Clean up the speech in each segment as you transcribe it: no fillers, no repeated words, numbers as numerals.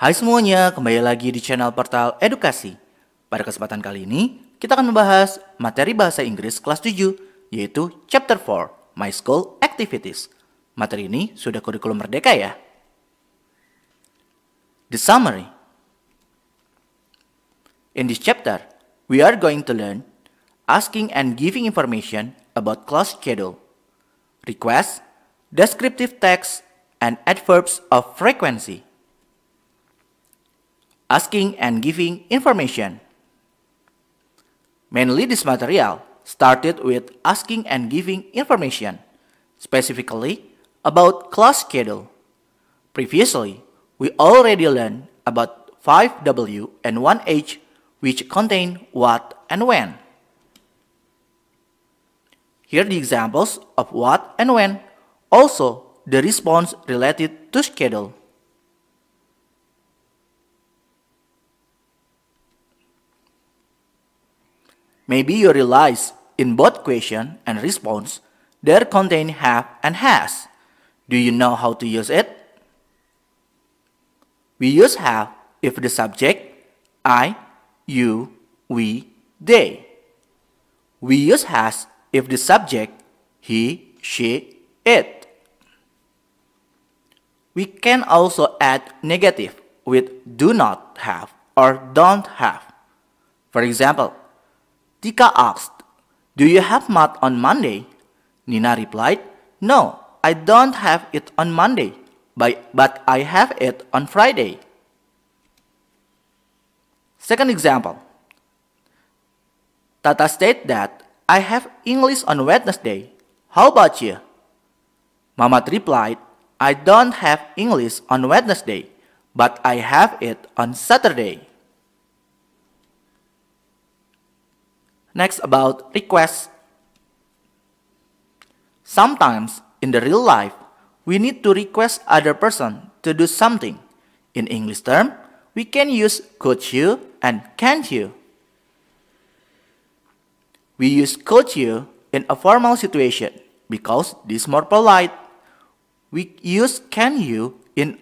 Hai semuanya, kembali lagi di channel Portal Edukasi. Pada kesempatan kali ini, kita akan membahas materi bahasa Inggris kelas 7, yaitu Chapter 4, My School Activities. Materi ini sudah kurikulum merdeka ya. The summary. In this chapter, we are going to learn asking and giving information about class schedule, requests, descriptive text, and adverbs of frequency. Asking and giving information. Mainly this material started with asking and giving information, specifically about class schedule. Previously, we already learned about 5W and 1H, which contain what and when. Here are the examples of what and when, also the response related to schedule. Maybe you realize in both question and response, they contain have and has. Do you know how to use it? We use have if the subject I, you, we, they. We use has if the subject he, she, it. We can also add negative with do not have or don't have. For example, Tika asked, "Do you have math on Monday?" Nina replied, "No, I don't have it on Monday, but I have it on Friday." Second example, Tata stated that, "I have English on Wednesday. How about you?" Mamat replied, "I don't have English on Wednesday, but I have it on Saturday." Next, about requests. Sometimes, in the real life, we need to request other person to do something. In English term, we can use could you and can't you. We use could you in a formal situation because this is more polite. We use can you in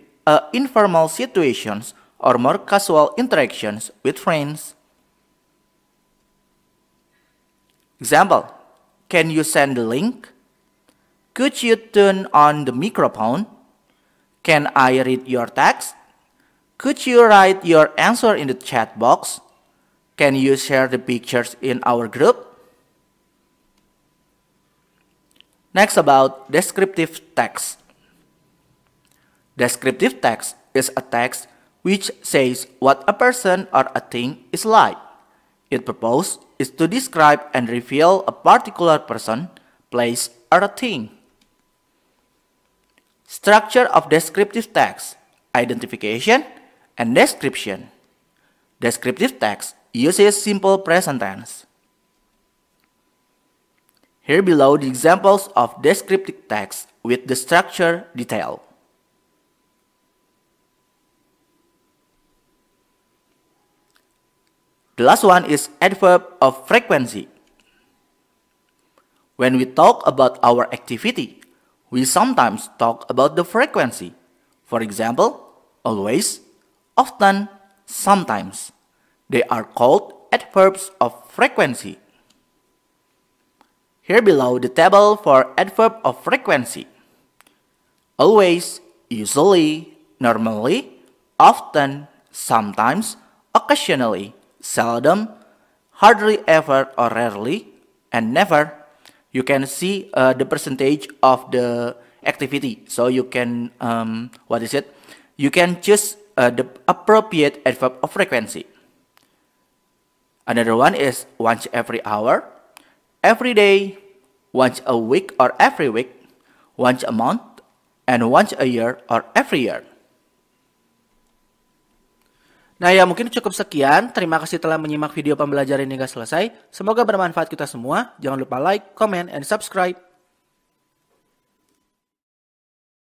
informal situations or more casual interactions with friends. Example, can you send the link? Could you turn on the microphone? Can I read your text? Could you write your answer in the chat box? Can you share the pictures in our group? Next, about descriptive text. Descriptive text is a text which says what a person or a thing is like. Its purpose is to describe and reveal a particular person, place, or a thing. Structure of descriptive text: identification and description. Descriptive text uses simple present tense. Here below the examples of descriptive text with the structure detail. The last one is adverb of frequency. When we talk about our activity, we sometimes talk about the frequency. For example, always, often, sometimes. They are called adverbs of frequency. Here below the table for adverb of frequency. Always, usually, normally, often, sometimes, occasionally, seldom, hardly ever or rarely, and never. You can see the percentage of the activity, so you can you can choose the appropriate adverb of frequency. Another one is once every hour, every day, once a week or every week, once a month, and once a year or every year. Nah ya, mungkin cukup sekian. Terima kasih telah menyimak video pembelajaran hingga selesai. Semoga bermanfaat kita semua. Jangan lupa like, comment, and subscribe.